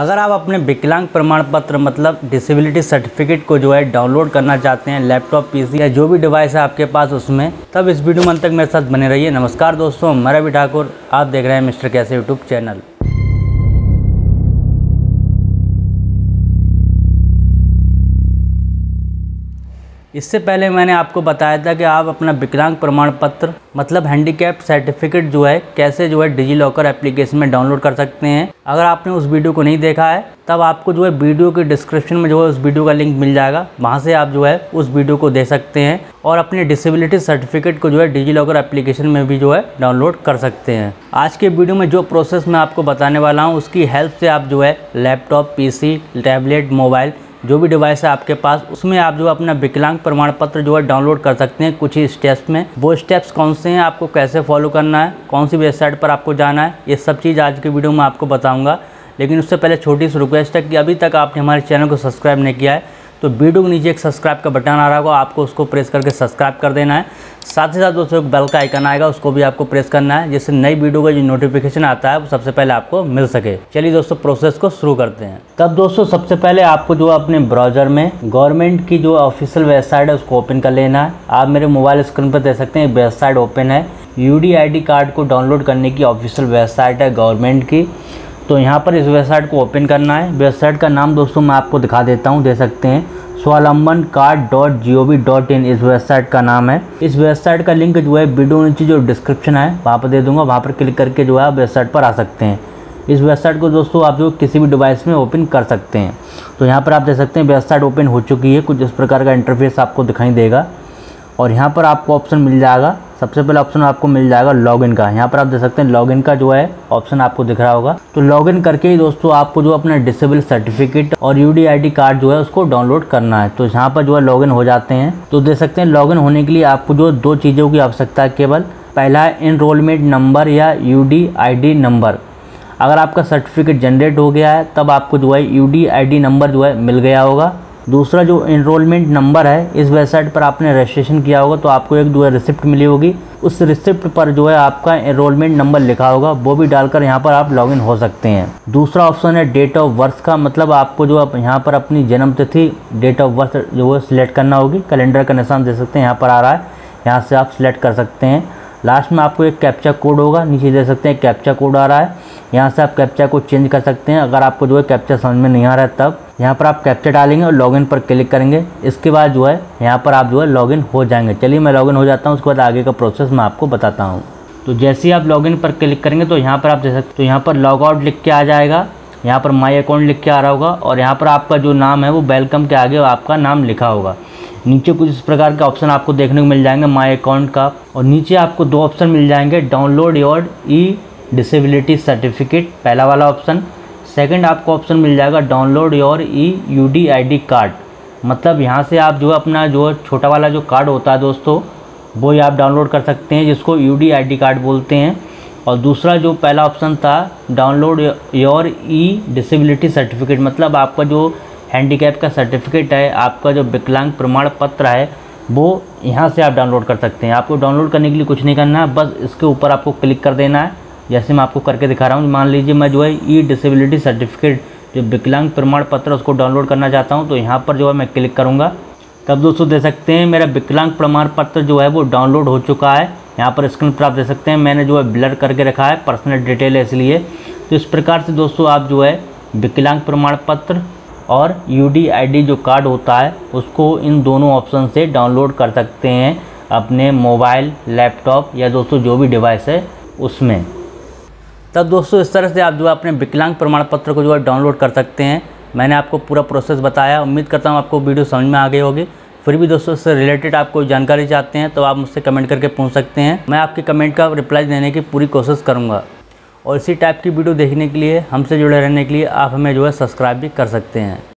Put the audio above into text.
अगर आप अपने विकलांग प्रमाण पत्र मतलब डिसेबिलिटी सर्टिफिकेट को जो है डाउनलोड करना चाहते हैं लैपटॉप, पीसी या जो भी डिवाइस है आपके पास उसमें, तब इस वीडियो में अंत तक मेरे साथ बने रहिए। नमस्कार दोस्तों, मैं रवि ठाकुर, आप देख रहे हैं मिस्टर कैसे यूट्यूब चैनल। इससे पहले मैंने आपको बताया था कि आप अपना विकलांग प्रमाण पत्र मतलब हैंडीकैप सर्टिफिकेट जो है कैसे जो है डिजी लॉकर एप्लीकेशन में डाउनलोड कर सकते हैं। अगर आपने उस वीडियो को नहीं देखा है तब आपको जो है वीडियो के डिस्क्रिप्शन में जो है उस वीडियो का लिंक मिल जाएगा, वहाँ से आप जो है उस वीडियो को देख सकते हैं और अपने डिसेबिलिटी सर्टिफिकेट को जो है डिजी लॉकर एप्लीकेशन में भी जो है डाउनलोड कर सकते हैं। आज के वीडियो में जो प्रोसेस मैं आपको बताने वाला हूँ उसकी हेल्प से आप जो है लैपटॉप, PC, टैबलेट, मोबाइल जो भी डिवाइस है आपके पास उसमें आप जो अपना विकलांग प्रमाण पत्र जो है डाउनलोड कर सकते हैं कुछ ही स्टेप्स में। वो स्टेप्स कौन से हैं, आपको कैसे फॉलो करना है, कौन सी वेबसाइट पर आपको जाना है, ये सब चीज़ आज के वीडियो में आपको बताऊंगा। लेकिन उससे पहले छोटी सी रिक्वेस्ट है कि अभी तक आपने हमारे चैनल को सब्सक्राइब नहीं किया है तो वीडियो के नीचे एक सब्सक्राइब का बटन आ रहा होगा, आपको उसको प्रेस करके सब्सक्राइब कर देना है। साथ ही साथ दोस्तों एक बेल का आइकन आएगा, उसको भी आपको प्रेस करना है, जिससे नई वीडियो का जो नोटिफिकेशन आता है वो सबसे पहले आपको मिल सके। चलिए दोस्तों प्रोसेस को शुरू करते हैं। तब दोस्तों सबसे पहले आपको जो अपने ब्राउजर में गवर्नमेंट की जो ऑफिशियल वेबसाइट है उसको ओपन कर लेना है। आप मेरे मोबाइल स्क्रीन पर देख सकते हैं वेबसाइट ओपन है, UDID कार्ड को डाउनलोड करने की ऑफिशियल वेबसाइट है गवर्नमेंट की। तो यहाँ पर इस वेबसाइट को ओपन करना है। वेबसाइट का नाम दोस्तों मैं आपको दिखा देता हूँ, दे सकते हैं swalaban.gov.in इस वेबसाइट का नाम है। इस वेबसाइट का लिंक जो है वीडियो नीचे जो डिस्क्रिप्शन है वहाँ पर दे दूँगा, वहाँ पर क्लिक करके जो है आप वेबसाइट पर आ सकते हैं। इस वेबसाइट को दोस्तों आप जो किसी भी डिवाइस में ओपन कर सकते हैं। तो यहाँ पर आप देख सकते हैं वेबसाइट ओपन हो चुकी है, कुछ इस प्रकार का इंटरफेस आपको दिखाई देगा और यहाँ पर आपको ऑप्शन मिल जाएगा। सबसे पहला ऑप्शन आपको मिल जाएगा लॉगिन का, यहाँ पर आप देख सकते हैं लॉगिन का जो है ऑप्शन आपको दिख रहा होगा। तो लॉगिन करके ही दोस्तों आपको जो अपना डिसेबल सर्टिफिकेट और UDID कार्ड जो है उसको डाउनलोड करना है। तो यहाँ पर जो है लॉगिन हो जाते हैं। तो देख सकते हैं लॉगिन होने के लिए आपको जो दो चीज़ों की आवश्यकता है केवल, पहला है एनरोलमेंट नंबर या UDID नंबर। अगर आपका सर्टिफिकेट जनरेट हो गया है तब आपको जो है UDID नंबर जो है मिल गया होगा। दूसरा जो एनरोलमेंट नंबर है, इस वेबसाइट पर आपने रजिस्ट्रेशन किया होगा तो आपको एक जो है रिसिप्ट मिली होगी, उस रिसिप्ट पर जो है आपका एनरोलमेंट नंबर लिखा होगा, वो भी डालकर यहाँ पर आप लॉगिन हो सकते हैं। दूसरा ऑप्शन है डेट ऑफ बर्थ का, मतलब आपको जो आप यहाँ पर अपनी जन्म तिथि, डेट ऑफ बर्थ जो है सिलेक्ट करना होगी। कैलेंडर का निशान दे सकते हैं, यहाँ पर आ रहा है, यहाँ से आप सिलेक्ट कर सकते हैं। लास्ट में आपको एक कैप्चा कोड होगा, नीचे दे सकते हैं कैप्चा कोड आ रहा है, यहाँ से आप कैप्चा को चेंज कर सकते हैं। अगर आपको जो है कैप्चा समझ में नहीं आ रहा है तब यहाँ पर आप कैप्चा डालेंगे और लॉगिन पर क्लिक करेंगे। इसके बाद जो है यहाँ पर आप जो है लॉगिन हो जाएंगे। चलिए मैं लॉगिन हो जाता हूँ, उसके बाद आगे का प्रोसेस मैं आपको बताता हूँ। तो जैसे ही आप लॉगिन पर क्लिक करेंगे तो यहाँ पर आप देख सकते हैं, तो यहाँ पर लॉगआउट लिख के आ जाएगा, यहाँ पर माई अकाउंट लिख के आ रहा होगा और यहाँ पर आपका जो नाम है वो वेलकम के आगे आपका नाम लिखा होगा। नीचे कुछ इस प्रकार का ऑप्शन आपको देखने को मिल जाएंगे माई अकाउंट का, और नीचे आपको दो ऑप्शन मिल जाएंगे, डाउनलोड योर ई-डिसेबिलिटी सर्टिफिकेट पहला वाला ऑप्शन, सेकंड आपको ऑप्शन मिल जाएगा डाउनलोड योर ई-UDID कार्ड। मतलब यहाँ से आप जो अपना जो छोटा वाला जो कार्ड होता है दोस्तों वो आप डाउनलोड कर सकते हैं, जिसको UDID कार्ड बोलते हैं। और दूसरा जो पहला ऑप्शन था डाउनलोड योर ई-डिसेबिलिटी सर्टिफिकेट, मतलब आपका जो हैंडीकैप का सर्टिफिकेट है, आपका जो विकलांग प्रमाण पत्र है, वो यहाँ से आप डाउनलोड कर सकते हैं। आपको डाउनलोड करने के लिए कुछ नहीं करना है, बस इसके ऊपर आपको क्लिक कर देना है, जैसे मैं आपको करके दिखा रहा हूँ। मान लीजिए मैं जो है ई-डिसेबिलिटी सर्टिफिकेट जो विकलांग प्रमाण पत्र उसको डाउनलोड करना चाहता हूँ, तो यहाँ पर जो है मैं क्लिक करूँगा। तब दोस्तों देख सकते हैं मेरा विकलांग प्रमाण पत्र जो है वो डाउनलोड हो चुका है। यहाँ पर स्क्रीन पर आप देख सकते हैं मैंने जो है ब्लर करके रखा है, पर्सनल डिटेल है इसलिए। तो इस प्रकार से दोस्तों आप जो है विकलांग प्रमाण पत्र और UDID जो कार्ड होता है उसको इन दोनों ऑप्शन से डाउनलोड कर सकते हैं अपने मोबाइल, लैपटॉप या दोस्तों जो भी डिवाइस है उसमें। तब दोस्तों इस तरह से आप जो है अपने विकलांग प्रमाण पत्र को जो है डाउनलोड कर सकते हैं। मैंने आपको पूरा प्रोसेस बताया, उम्मीद करता हूँ आपको वीडियो समझ में आ गई होगी। फिर भी दोस्तों इससे रिलेटेड आप कोई जानकारी चाहते हैं तो आप मुझसे कमेंट करके पूछ सकते हैं, मैं आपके कमेंट का रिप्लाई देने की पूरी कोशिश करूँगा। और इसी टाइप की वीडियो देखने के लिए, हमसे जुड़े रहने के लिए आप हमें जो है सब्सक्राइब भी कर सकते हैं।